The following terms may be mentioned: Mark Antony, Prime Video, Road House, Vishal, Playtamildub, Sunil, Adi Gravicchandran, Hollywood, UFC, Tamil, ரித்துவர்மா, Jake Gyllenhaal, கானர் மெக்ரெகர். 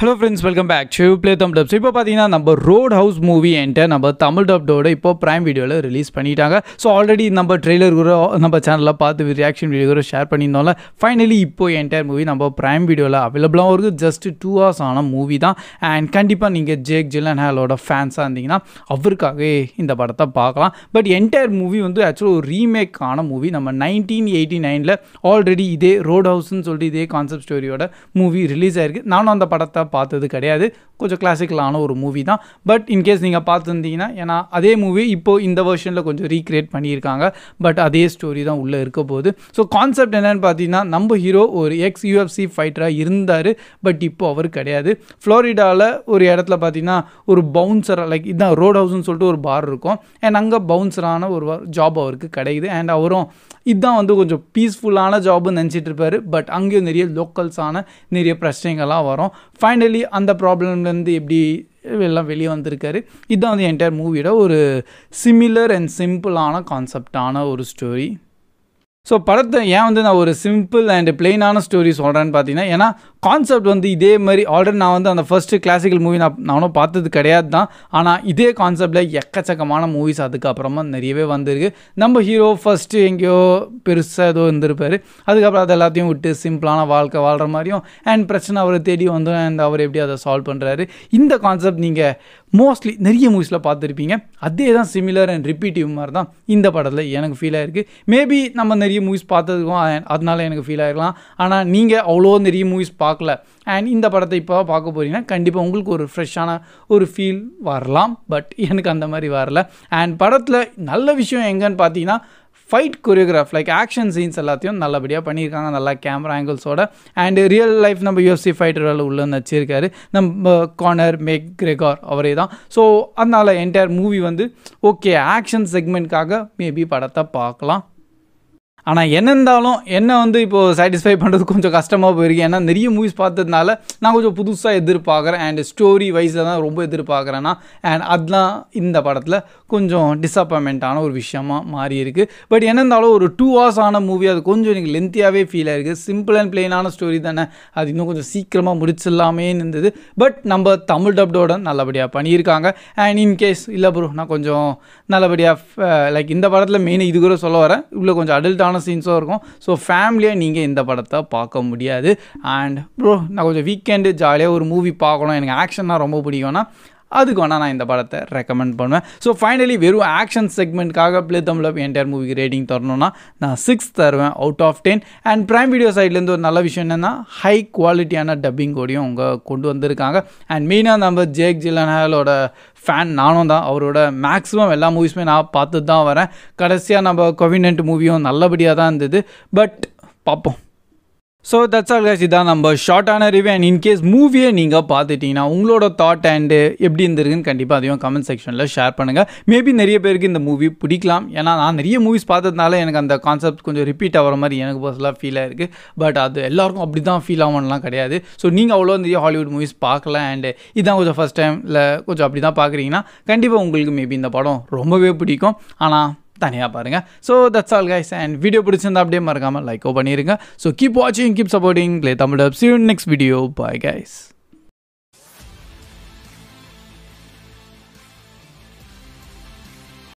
Hello friends, welcome back to Playtamildub. இப்போ பார்த்தீங்கன்னா நம்ம ரோட் ஹவுஸ் மூவி என்கிட்ட நம்ம தமிழ் டப்டோட இப்போ ப்ரைம் வீடியோவில் ரிலீஸ் பண்ணிட்டாங்க. ஸோ ஆல்ரெடி நம்ம ட்ரெய்லர் கூட நம்ம சேனலில் பார்த்து ரியாக்ஷன் வீடியோ கூட ஷேர் பண்ணியிருந்தோம்ல. ஃபைனலி இப்போ என்டையர் மூவி நம்ம ப்ரைம் வீடியோவில் அவைலபிளாகவும் இருக்குது. ஜஸ்ட் 2 hours ஆன மூவி தான். அண்ட் கண்டிப்பாக நீங்கள் ஜேக் ஜில்லன்ஹாலோட ஃபேன்ஸாக இருந்தீங்கன்னா அவருக்காகவே இந்த படத்தை பார்க்கலாம். பட் என்டையர் மூவி வந்து ஆக்சுவலாக ஒரு ரீமேக் ஆன மூவி. நம்ம 1989 ஆல்ரெடி இதே ரோட் ஹவுஸ்ன்னு சொல்லிட்டு இதே கான்செப்ட் ஸ்டோரியோட மூவி ரிலீஸ் ஆயிருக்கு. நானும் அந்த படத்தை பார்த்தது கிடையாது. கொஞ்சம் கிளாசிக்கலான ஒரு மூவி தான். பட் இன்கேஸ் நீங்கள் பார்த்துருந்தீங்கன்னா, ஏன்னா அதே மூவி இப்போது இந்த வெர்ஷனில் கொஞ்சம் ரீக்ரியேட் பண்ணியிருக்காங்க. பட் அதே ஸ்டோரி தான் உள்ளே இருக்க போகுது. ஸோ கான்செப்ட் என்னென்னு பார்த்தீங்கன்னா, நம்ம ஹீரோ ஒரு எக்ஸ் UFC ஃபைட்டராக இருந்தார். பட் இப்போது அவர் கிடையாது. ஃப்ளோரிடாவில் ஒரு இடத்துல பார்த்தீங்கன்னா ஒரு பவுன்சராக, லைக் இதுதான் ரோட் ஹவுஸ்ன்னு சொல்லிட்டு ஒரு பார் இருக்கும். அண்ட் அங்கே பவுன்சரான ஒரு ஜாப் அவருக்கு கிடைக்குது. அண்ட் அவரும் இதுதான் வந்து கொஞ்சம் பீஸ்ஃபுல்லான ஜாப்னு நினச்சிட்டு இருப்பார். பட் அங்கேயும் நிறைய லோக்கல்ஸான நிறைய பிரச்சனைகள்லாம் வரும். ஃபைனலி அந்த ப்ராப்ளம்லேருந்து எப்படி எல்லாம் வெளியே வந்திருக்காரு. இதுதான் வந்து என்டையர் மூவியோட ஒரு சிமிலர் அண்ட் சிம்பிளான கான்செப்டான ஒரு ஸ்டோரி. ஸோ படத்தை ஏன் வந்து நான் ஒரு சிம்பிள் அண்ட் பிளெயினான ஸ்டோரி சொல்கிறேன்னு பார்த்தீங்கன்னா, ஏன்னா கான்செப்ட் வந்து இதே மாதிரி ஆல்ரெடி நான் வந்து அந்த ஃபஸ்ட்டு கிளாசிக்கல் மூவி நானும் பார்த்தது கிடையாது தான். ஆனால் இதே கான்செப்டில் எக்கச்சக்கமான மூவிஸ் அதுக்கப்புறமா நிறையவே வந்திருக்கு. நம்ம ஹீரோ ஃபஸ்ட்டு எங்கேயோ பெருசாக ஏதோ இருந்திருப்பார். அதுக்கப்புறம் அதை எல்லாத்தையும் விட்டு சிம்பிளான வாழ்க்கை வாழ்கிற மாதிரியும் அண்ட் பிரச்சனை அவரை தேடி வந்து அண்ட் அவர் எப்படி அதை சால்வ் பண்ணுறாரு. இந்த கான்செப்ட் நீங்கள் மோஸ்ட்லி நிறைய மூவிஸில் பார்த்துருப்பீங்க. அதே தான் சிமிலர் அண்ட் ரிப்பீட்டிவ் மாதிரி தான் இந்த படத்தில் எனக்கு ஃபீல் ஆகிருக்கு. மேபி நம்ம நிறைய மூவிஸ் பார்த்துருக்கோம், அதனால எனக்கு ஃபீல் ஆகிருக்கலாம். ஆனால் நீங்கள் அவ்வளோ நிறைய மூவிஸ் பார்க்கல அண்ட் இந்த படத்தை இப்போ பார்க்க போகிறீங்கன்னா கண்டிப்பாக உங்களுக்கு ஒரு ஃப்ரெஷ்ஷான ஒரு ஃபீல் வரலாம். பட் எனக்கு அந்த மாதிரி வரல. அண்ட் படத்தில் நல்ல விஷயம் எங்கன்னு பார்த்தீங்கன்னா, fight choreograph like action scenes எல்லாத்தையும் நல்லபடியாக பண்ணியிருக்காங்க. நல்லா கேமரா ஆங்கிள்ஸோட அண்ட் ரியல் லைஃப் நம்ம UFC ஃபைட்டரால் உள்ளே நடிச்சிருக்காரு. நம்ம கானர் மெக்ரெகர் அவரே தான். ஸோ அதனால் என்டையர் மூவி வந்து ஓகே, ஆக்ஷன் செக்மெண்ட்காக மேபி படத்தை பார்க்கலாம். ஆனால் என்ன இருந்தாலும் என்னை வந்து இப்போது சாட்டிஸ்ஃபை பண்ணுறது கொஞ்சம் கஷ்டமாக போயிருக்கு. ஏன்னா நிறைய மூவிஸ் பார்த்ததுனால நான் கொஞ்சம் புதுசாக எதிர்பார்க்குறேன் அண்ட் ஸ்டோரி வைஸில் தான் ரொம்ப எதிர்பார்க்குறேன்னா அண்ட் அதெலாம் இந்த படத்தில் கொஞ்சம் டிஸப்பாயின்மெண்ட்டான ஒரு விஷயமாக மாறி இருக்குது. பட் என்ன இருந்தாலும் ஒரு 2 hours ஆன மூவி, அது கொஞ்சம் எனக்கு லென்த்தியாகவே ஃபீல் ஆகிருக்கு. சிம்பிள் அண்ட் பிளெயினான ஸ்டோரி தானே, அது இன்னும் கொஞ்சம் சீக்கிரமாக முடிச்சிடலாமே இருந்தது. பட் நம்ம தமிழ் டப்டோட நல்லபடியாக பண்ணியிருக்காங்க. அண்ட் இன்கேஸ் இல்லை ப்ரோ, நான் கொஞ்சம் நல்லபடியாக லைக் இந்த படத்தில் மெயினாக இது கூட சொல்ல வரேன், இவ்வளோ கொஞ்சம் அடல்ட்டான சீன்ஸும் இருக்கும். ஸோ ஃபேமிலியாக நீங்கள் இந்த படத்தை பார்க்க முடியாது. அண்ட் ப்ரோ, நான் கொஞ்சம் வீக்கெண்டு ஜாலியாக ஒரு மூவி பார்க்கணும், எனக்கு ஆக்ஷன்னா ரொம்ப பிடிக்கும்னா அதுக்கு வேணால் நான் இந்த படத்தை ரெக்கமெண்ட் பண்ணுவேன். ஸோ ஃபைனலி வெறும் ஆக்ஷன் செக்மெண்ட்காக Playtamildub என்டையர் மூவிக்கு ரேட்டிங் தரணும்னா நான் 6 தருவேன் out of 10. And prime video சைட்லேருந்து ஒரு நல்ல விஷயம் என்னென்னா, ஹை குவாலிட்டியான டப்பிங்கோடையும் அவங்க கொண்டு வந்திருக்காங்க. அண்ட் மெயினாக நம்ம ஜேக் ஜில்லன்ஹாலோட ஃபேன் நானும் தான். அவரோட மேக்ஸிமம் எல்லா மூவிஸுமே நான் பார்த்துட்டு தான் வரேன். கடைசியாக நம்ம கோவினன்ட் மூவியும் நல்லபடியாக தான் இருந்தது. பட் பார்ப்போம். ஸோ தட்ஸ் ஆல் கைஸ், இதான் நம்ம ஷார்ட்டான ரிவ்யூ. அண்ட் இன்கேஸ் மூவியை நீங்கள் பார்த்துட்டிங்கன்னா உங்களோட தாட் அண்டு எப்படி இருந்திருக்குன்னு கண்டிப்பாக அதையும் கமெண்ட் செக்ஷனில் ஷேர் பண்ணுங்கள். மேபி நிறைய பேருக்கு இந்த மூவி பிடிக்கலாம். ஏன்னா நான் நிறைய மூவிஸ் பார்த்ததுனால எனக்கு அந்த கான்செப்ட் கொஞ்சம் ரிப்பீட் ஆகிற மாதிரி எனக்கு பர்சனலாக ஃபீல் ஆகிருக்கு. பட் அது எல்லாருக்கும் அப்படி தான் ஃபீல் ஆகணும்லாம் கிடையாது. ஸோ நீங்கள் அவ்வளோ நிறைய ஹாலிவுட் மூவிஸ் பார்க்கல அண்டு இதான் கொஞ்சம் ஃபஸ்ட் டைமில் கொஞ்சம் அப்படி தான் பார்க்குறீங்கன்னா கண்டிப்பாக உங்களுக்கு மேபி இந்த படம் ரொம்பவே பிடிக்கும். ஆனால் தனியாக பாருங்கள். So that's all guys. And video பிடிச்சிருந்தா அப்படியே மறக்காமல் லைக்கோ பண்ணிடுங்க. ஸோ கீப் வாட்சிங், keep supporting Playtamildub. See you next video. Bye guys.